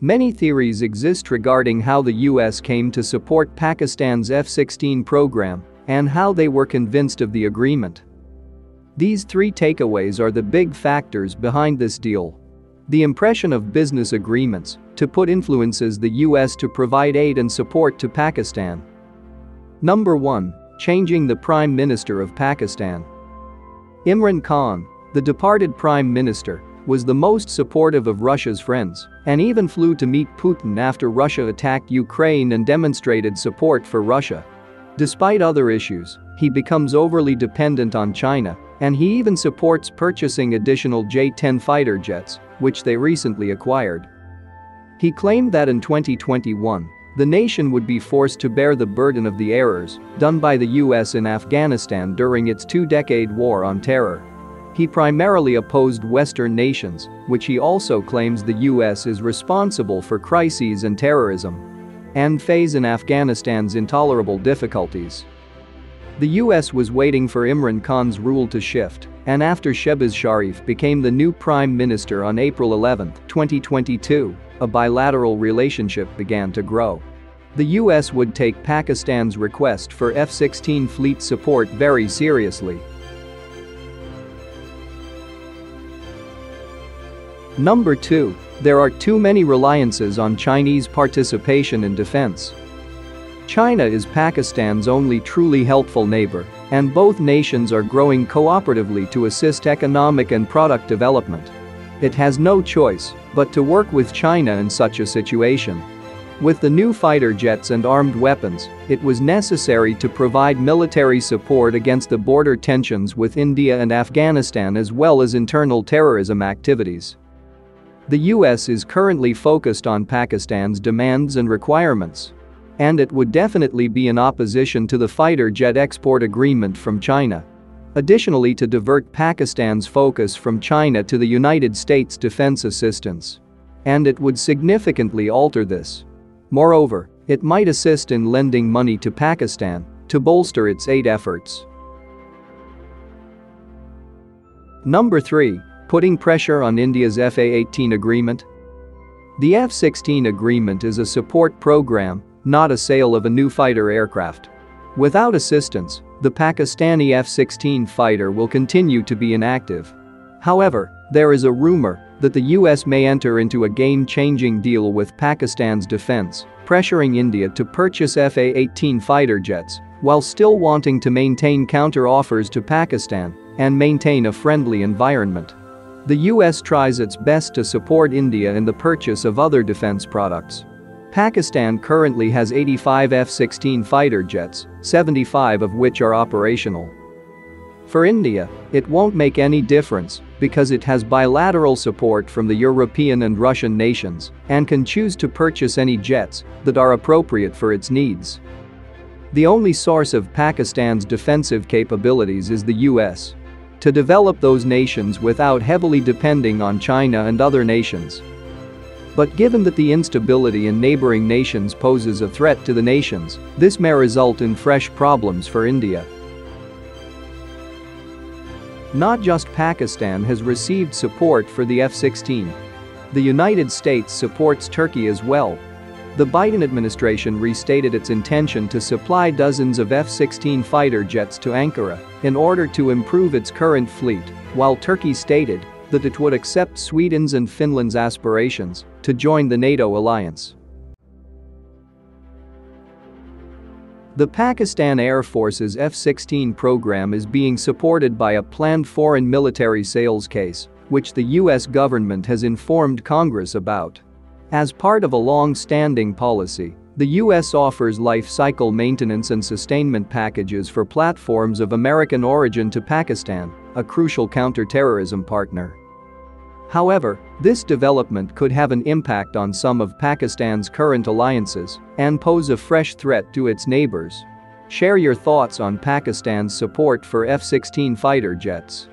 Many theories exist regarding how the US came to support Pakistan's F-16 program and how they were convinced of the agreement. These three takeaways are the big factors behind this deal. The impression of business agreements to put influences the US to provide aid and support to Pakistan. Number 1. Changing the Prime Minister of Pakistan. Imran Khan, the departed Prime Minister, was the most supportive of Russia's friends and even flew to meet Putin after Russia attacked Ukraine and demonstrated support for Russia. Despite other issues, he becomes overly dependent on China, and he even supports purchasing additional J-10 fighter jets, which they recently acquired. He claimed that in 2021, the nation would be forced to bear the burden of the errors done by the US in Afghanistan during its two-decade war on terror. He primarily opposed Western nations, which he also claims the US is responsible for crises and terrorism and phase in Afghanistan's intolerable difficulties. The US was waiting for Imran Khan's rule to shift, and after Shehbaz Sharif became the new prime minister on April 11, 2022, a bilateral relationship began to grow. The US would take Pakistan's request for F-16 fleet support very seriously. Number 2. There are too many reliances on Chinese participation in defense. China is Pakistan's only truly helpful neighbor, and both nations are growing cooperatively to assist economic and product development. It has no choice but to work with China in such a situation. With the new fighter jets and armed weapons, it was necessary to provide military support against the border tensions with India and Afghanistan, as well as internal terrorism activities. The US is currently focused on Pakistan's demands and requirements, and it would definitely be in opposition to the fighter jet export agreement from China. Additionally, to divert Pakistan's focus from China to the United States defense assistance, and it would significantly alter this. Moreover, it might assist in lending money to Pakistan to bolster its aid efforts. Number 3. Putting pressure on India's F/A-18 agreement. The F-16 agreement is a support program, not a sale of a new fighter aircraft. Without assistance, the Pakistani F-16 fighter will continue to be inactive. However, there is a rumor that the US may enter into a game-changing deal with Pakistan's defense, pressuring India to purchase F/A-18 fighter jets while still wanting to maintain counter-offers to Pakistan and maintain a friendly environment. The US tries its best to support India in the purchase of other defense products. Pakistan currently has 85 F-16 fighter jets, 75 of which are operational. For India, it won't make any difference because it has bilateral support from the European and Russian nations and can choose to purchase any jets that are appropriate for its needs. The only source of Pakistan's defensive capabilities is the US. To develop those nations without heavily depending on China and other nations. But given that the instability in neighboring nations poses a threat to the nations, this may result in fresh problems for India. Not just Pakistan has received support for the F-16. The United States supports Turkey as well. The Biden administration restated its intention to supply dozens of F-16 fighter jets to Ankara in order to improve its current fleet, while Turkey stated that it would accept Sweden's and Finland's aspirations to join the NATO alliance. The Pakistan Air Force's F-16 program is being supported by a planned foreign military sales case, which the US government has informed Congress about. As part of a long-standing policy, the US offers life-cycle maintenance and sustainment packages for platforms of American origin to Pakistan, a crucial counter-terrorism partner. However, this development could have an impact on some of Pakistan's current alliances and pose a fresh threat to its neighbors. Share your thoughts on Pakistan's support for F-16 fighter jets.